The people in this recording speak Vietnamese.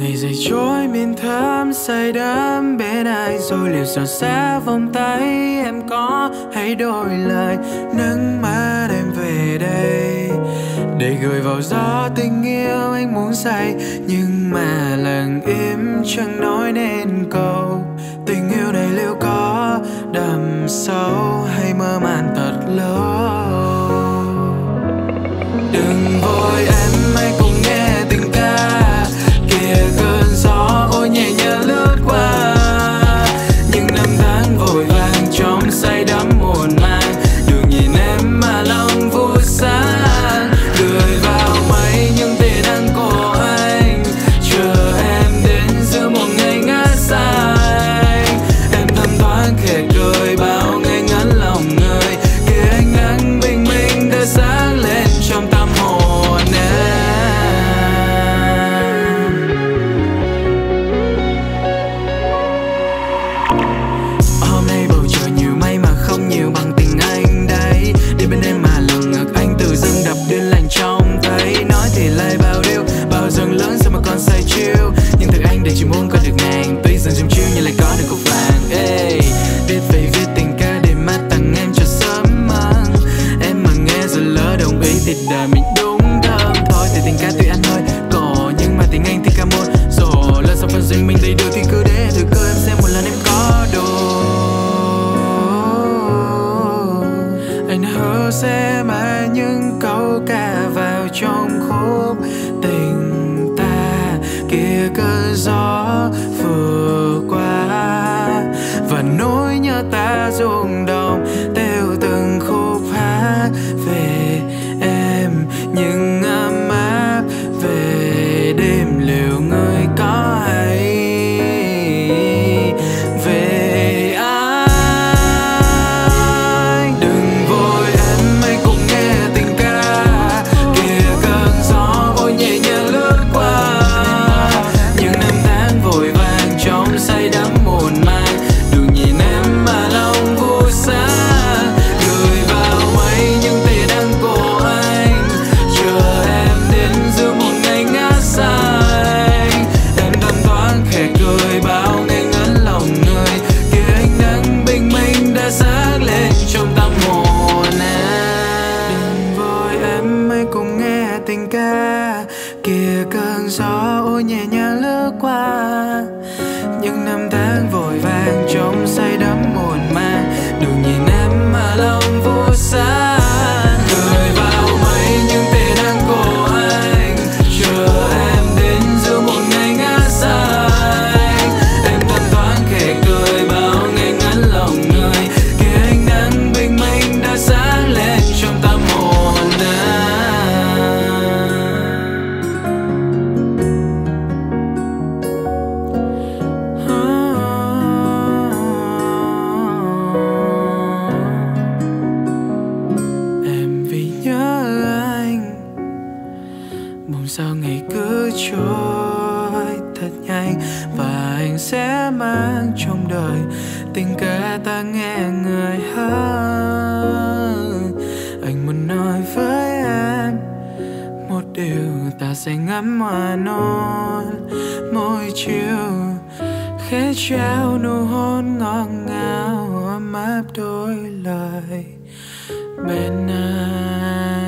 Ngày dày trôi miền thắm say đắm bên ai, rồi liệu giọt xa vòng tay em có hãy đổi lại nắng mắt em về đây để gửi vào gió tình yêu anh muốn say, nhưng mà lặng im chẳng nói nên câu. Tình yêu này liệu có đầm sâu hay mơ màng thật lâu? Đừng vội em, hãy cùng nghe tình ca kìa, cơn gió ôi nhẹ nhẹ lướt qua những năm tháng vội vàng trong say đắm muộn màng. Đường nhìn em mà lòng vui sáng, cười vào mấy những tia nắng của anh chờ em đến giữa một ngày ngã xa. Em thầm thoáng khẽ cười bao ngày ngắn lòng người, kìa ánh nắng bình minh đã sáng lên trong tâm hồn em. Bên ai